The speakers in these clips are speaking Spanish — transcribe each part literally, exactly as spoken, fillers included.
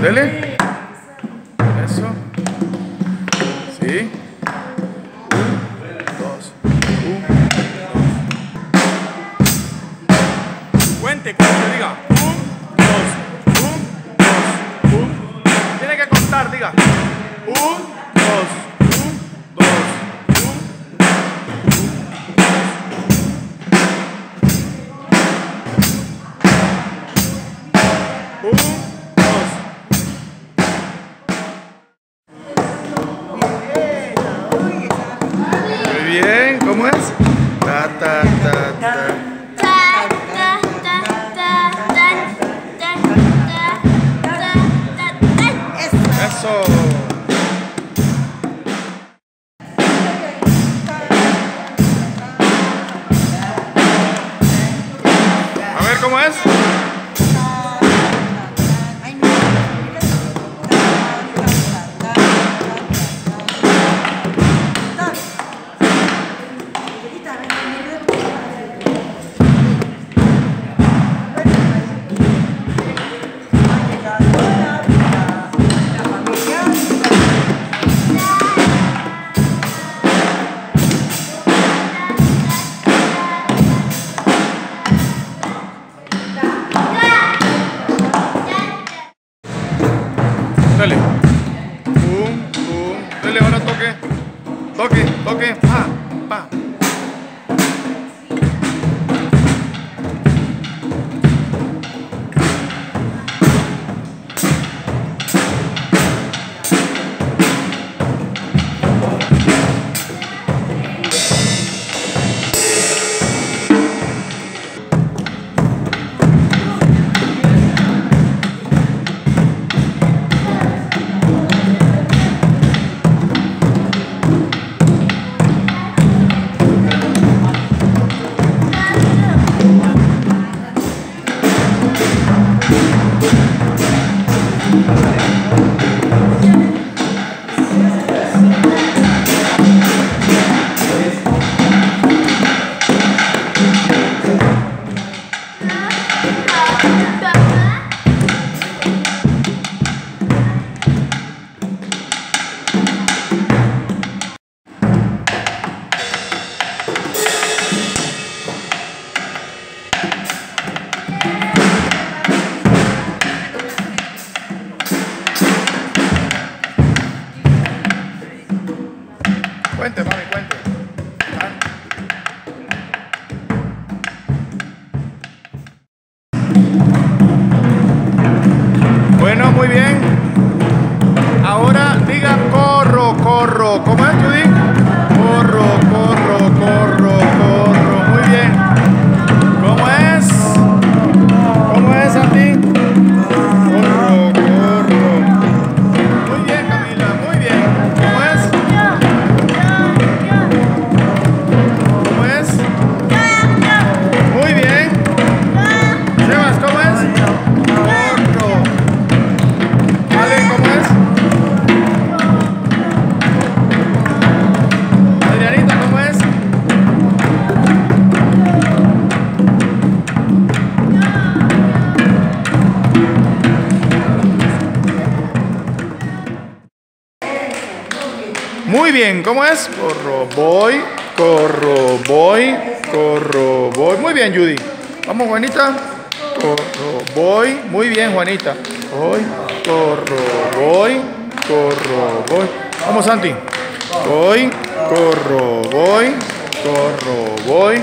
Dele. Eso. Sí. Dos. Un. Cuente, cuando se diga. Un, dos. Un, dos. Un. Tiene que contar, diga. Un, dos. ¿Cómo es? Ta ta ta ta ta ta ta ta ta ta. Eso. A ver cómo es. Dale. Pum, pum. Dale, ahora toque. Toque, toque. Pa, pa. Cuente, mami, cuente. Bueno, muy bien. Ahora diga corro, corro. ¿Cómo es, Judy? Corro, corro, corro, corro. Muy bien. ¿Cómo es? ¿Cómo es, Santi? Corro, corro. Muy bien, Camila, muy bien. ¿Cómo es? Muy bien, ¿cómo es? Corro, voy, corro, voy, corro, voy. Muy bien, Judy. Vamos, Juanita. Corro, voy. Muy bien, Juanita. Voy, corro, voy, corro, voy. Vamos, Santi. Voy, corro, voy, corro, voy,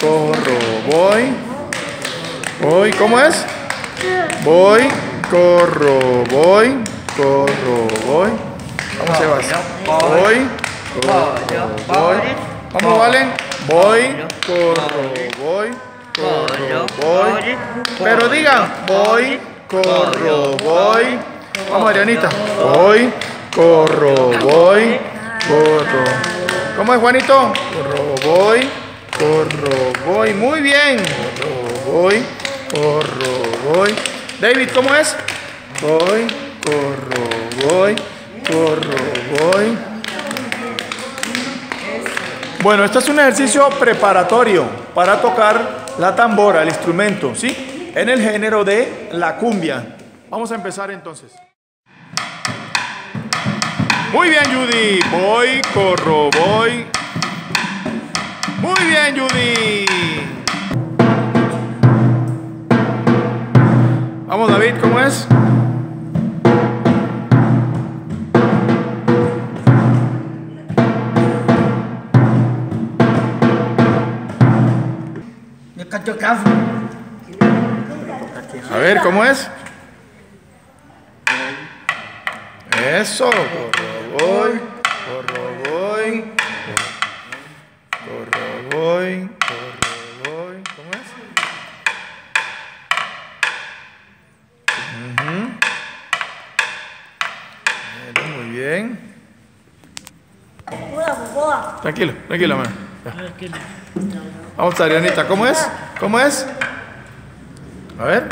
corro, voy. Voy, ¿cómo es? Voy, corro, voy, corro, voy. Vamos, Sebas. Voy, corro, voy. Vamos, Valen. Voy, corro, voy, corro, voy. Pero digan, voy, corro, voy. Vamos, Marianita. Voy, corro, voy, corro. ¿Cómo es, Juanito? Corro, voy, corro, voy. Muy bien. Corro, voy, corro, voy. David, ¿cómo es? Voy, corro, voy. Corro, voy. Bueno, este es un ejercicio preparatorio para tocar la tambora, el instrumento, ¿sí? En el género de la cumbia. Vamos a empezar entonces. Muy bien, Judy. Voy, corro, voy. Muy bien, Judy. Vamos, David, ¿cómo es? A ver, ¿cómo es? Eso, corro, voy, corro, voy, corro, voy, corro, voy. ¿Cómo es? Uh-huh. Bueno, muy bien. Tranquilo, tranquilo, man. Ya. Vamos, Arianita, ¿cómo es? ¿Cómo es? A ver.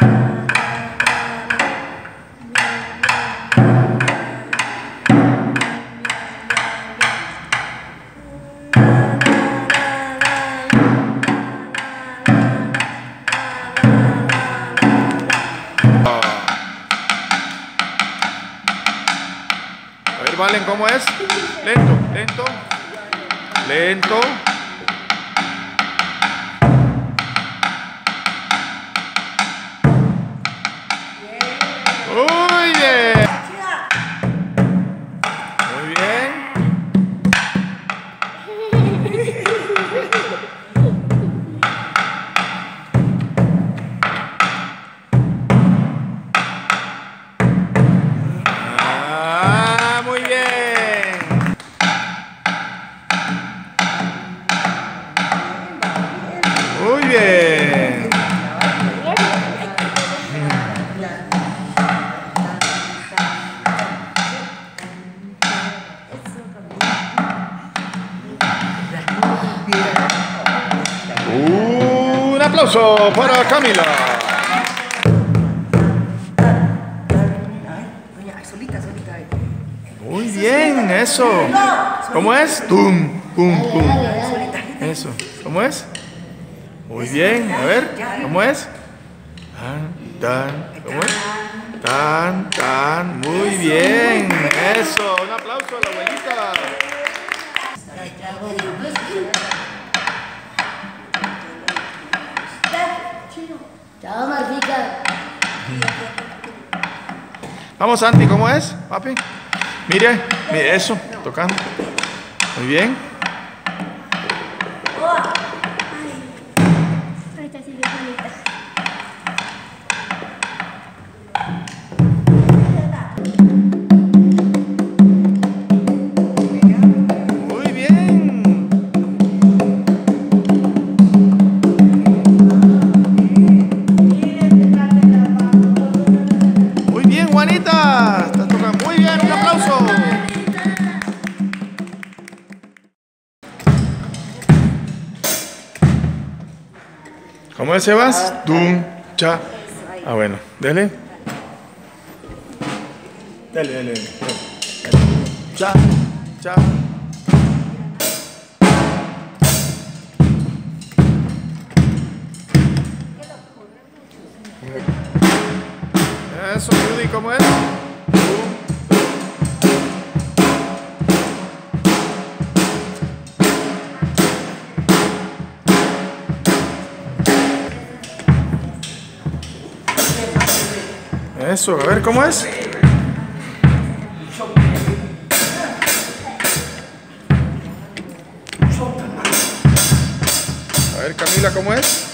Valen, ¿cómo es? Lento, lento, lento. Muy bien. Muy bien. Ah, muy bien. Muy bien. Un aplauso para Camila. Muy bien, eso. ¿Cómo es? Tum, pum, pum. Eso. ¿Cómo es? Muy bien, a ver, ¿cómo es? Tan, tan, ¿cómo es? Tan, tan, muy bien, eso, un aplauso a la abuelita. Chao, Marquita. Vamos, Santi, ¿cómo es, papi? Mire, mire eso, tocando. Muy bien. Juanita, te toca muy bien, un aplauso. ¿Cómo es, Sebas? Dum, cha. Ah, bueno, dale. Dale, dale, dale. Cha, cha. Eso, Judy, ¿cómo es? Eso, a ver, ¿cómo es? A ver, Camila, ¿cómo es?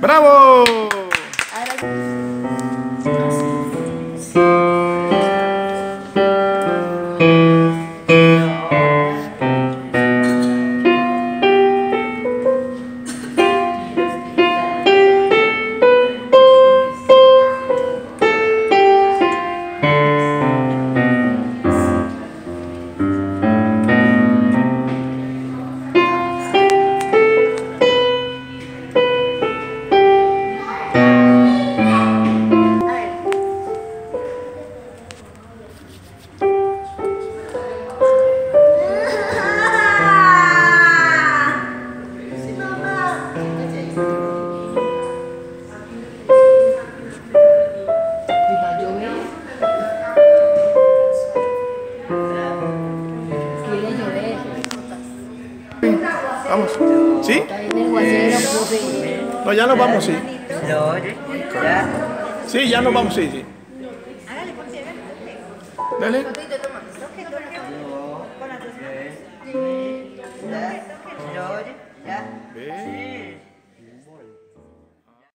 ¡Bravo! Vamos. ¿Sí? No, ya nos vamos, sí. Sí, ya nos vamos, sí, sí. Dale.